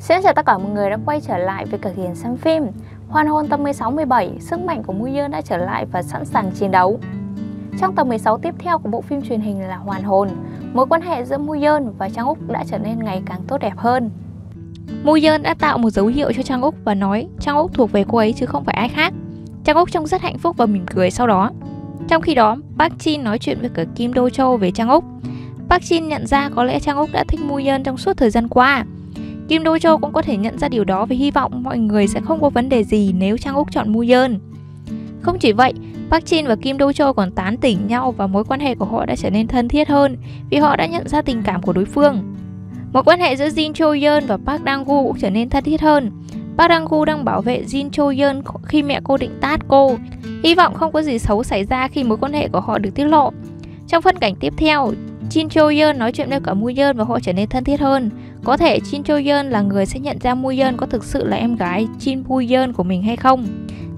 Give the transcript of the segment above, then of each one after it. Xin chào tất cả mọi người đã quay trở lại với cả Ghiền xem phim. Hoàn Hồn tập 16-17, sức mạnh của Mu Yeon đã trở lại và sẵn sàng chiến đấu. Trong tập 16 tiếp theo của bộ phim truyền hình là Hoàn Hồn, mối quan hệ giữa Mu Yeon và Jang Uk đã trở nên ngày càng tốt đẹp hơn. Mu Yeon đã tạo một dấu hiệu cho Jang Uk và nói Jang Uk thuộc về cô ấy chứ không phải ai khác. Jang Uk trông rất hạnh phúc và mỉm cười sau đó. Trong khi đó, Park Jin nói chuyện với cả Kim Do Cho về Jang Uk. Park Jin nhận ra có lẽ Jang Uk đã thích Mu Yeon trong suốt thời gian qua. Kim Do Cho cũng có thể nhận ra điều đó và hy vọng mọi người sẽ không có vấn đề gì nếu Jang Uk chọn Mu Yeon. Không chỉ vậy, Park Jin và Kim Do Cho còn tán tỉnh nhau và mối quan hệ của họ đã trở nên thân thiết hơn vì họ đã nhận ra tình cảm của đối phương. Mối quan hệ giữa Jin Cho Yeon và Park Dang-gu cũng trở nên thân thiết hơn. Park Dang-gu đang bảo vệ Jin Cho Yeon khi mẹ cô định tát cô, hy vọng không có gì xấu xảy ra khi mối quan hệ của họ được tiết lộ. Trong phân cảnh tiếp theo, Jin Cho Yeon nói chuyện với cả Mu Yeon và họ trở nên thân thiết hơn. Có thể Jin Cho Yeon là người sẽ nhận ra Mu Yeon có thực sự là em gái Jin Bu-yeon của mình hay không.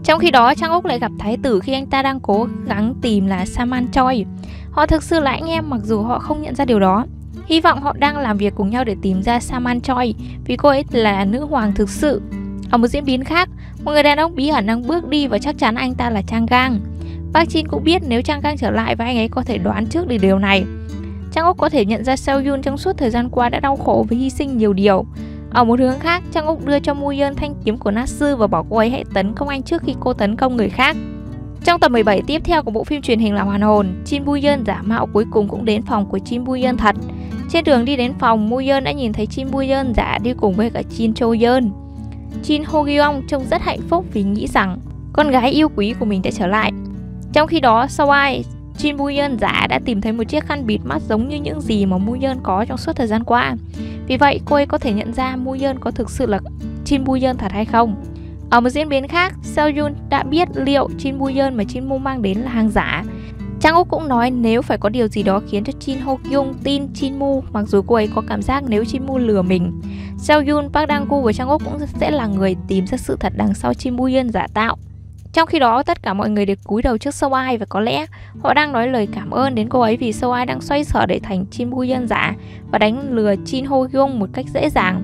Trong khi đó, Jang Uk lại gặp Thái tử khi anh ta đang cố gắng tìm là Saman Choi. Họ thực sự là anh em mặc dù họ không nhận ra điều đó. Hy vọng họ đang làm việc cùng nhau để tìm ra Saman Choi vì cô ấy là nữ hoàng thực sự. Ở một diễn biến khác, một người đàn ông bí ẩn đang bước đi và chắc chắn anh ta là Trang Gang. Park Jin cũng biết nếu Trang Gang trở lại và anh ấy có thể đoán trước được điều này. Jang Uk có thể nhận ra Seo-yoon trong suốt thời gian qua đã đau khổ và hy sinh nhiều điều. Ở một hướng khác, Jang Uk đưa cho Mu Yeon thanh kiếm của Natsu và bảo cô ấy hãy tấn công anh trước khi cô tấn công người khác. Trong tập 17 tiếp theo của bộ phim truyền hình là Hoàn Hồn, Jin Bu-yeon giả mạo cuối cùng cũng đến phòng của Jin Bu-yeon thật. Trên đường đi đến phòng, Mu Yeon đã nhìn thấy Jin Bu-yeon giả đi cùng với cả Jin Cho Yeon. Jin Ho-gyeong trông rất hạnh phúc vì nghĩ rằng con gái yêu quý của mình đã trở lại. Trong khi đó, Seo-ai, Jin Bu-yeon giả đã tìm thấy một chiếc khăn bịt mắt giống như những gì mà Mu Yeon có trong suốt thời gian qua. Vì vậy, cô ấy có thể nhận ra Mu Yeon có thực sự là Jin Bu-yeon thật hay không. Ở một diễn biến khác, Seo Yun đã biết liệu Jin Bu-yeon mà Jin Mu mang đến là hàng giả. Jang Uk cũng nói nếu phải có điều gì đó khiến cho Jin Ho-gyeong tin Jin Mu mặc dù cô ấy có cảm giác nếu Jin Mu lừa mình. Seo Yun, Park Dang-gu và Jang Uk cũng sẽ là người tìm ra sự thật đằng sau Jin Bu-yeon giả tạo. Trong khi đó, tất cả mọi người đều cúi đầu trước Seo-ai và có lẽ họ đang nói lời cảm ơn đến cô ấy vì Seo-ai đang xoay sở để thành Jin Bu-yeon giả và đánh lừa Jin Ho-gyeong một cách dễ dàng.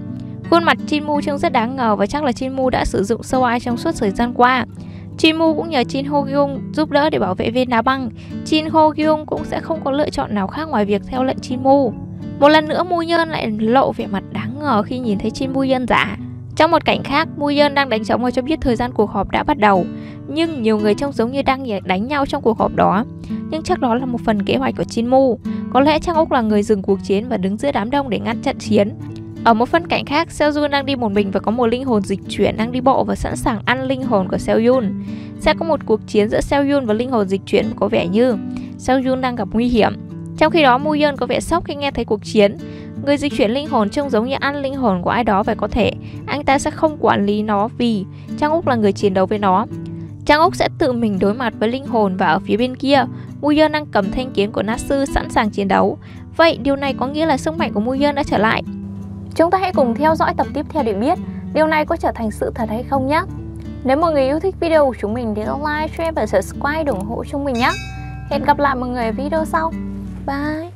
Khuôn mặt Jin Mu trông rất đáng ngờ và chắc là Jin Mu đã sử dụng Seo-ai trong suốt thời gian qua. Jin Mu cũng nhờ Jin Ho-gyeong giúp đỡ để bảo vệ viên đá băng. Jin Ho-gyeong cũng sẽ không có lựa chọn nào khác ngoài việc theo lệnh Jin Mu. Một lần nữa, Mu Yeon lại lộ vẻ mặt đáng ngờ khi nhìn thấy Jin Bu-yeon giả. Trong một cảnh khác, Mu Yeon đang đánh trống và cho biết thời gian cuộc họp đã bắt đầu. Nhưng nhiều người trông giống như đang đánh nhau trong cuộc họp đó. Nhưng chắc đó là một phần kế hoạch của Jin Mu. Có lẽ Jang Uk là người dừng cuộc chiến và đứng giữa đám đông để ngăn chặn chiến. Ở một phân cảnh khác, Seo Jun đang đi một mình và có một linh hồn dịch chuyển đang đi bộ và sẵn sàng ăn linh hồn của Seo Yun. Sẽ có một cuộc chiến giữa Seo Yun và linh hồn dịch chuyển có vẻ như Seo Yun đang gặp nguy hiểm. Trong khi đó, Mu Yeon có vẻ sốc khi nghe thấy cuộc chiến. Người dịch chuyển linh hồn trông giống như ăn linh hồn của ai đó và có thể anh ta sẽ không quản lý nó vì Jang Uk là người chiến đấu với nó. Jang Uk sẽ tự mình đối mặt với linh hồn và ở phía bên kia, Mu Yeon đang cầm thanh kiếm của Natsu sẵn sàng chiến đấu. Vậy điều này có nghĩa là sức mạnh của Mu Yeon đã trở lại. Chúng ta hãy cùng theo dõi tập tiếp theo để biết điều này có trở thành sự thật hay không nhé. Nếu mọi người yêu thích video của chúng mình thì like, share và subscribe để ủng hộ chúng mình nhé. Hẹn gặp lại mọi người ở video sau. Bye!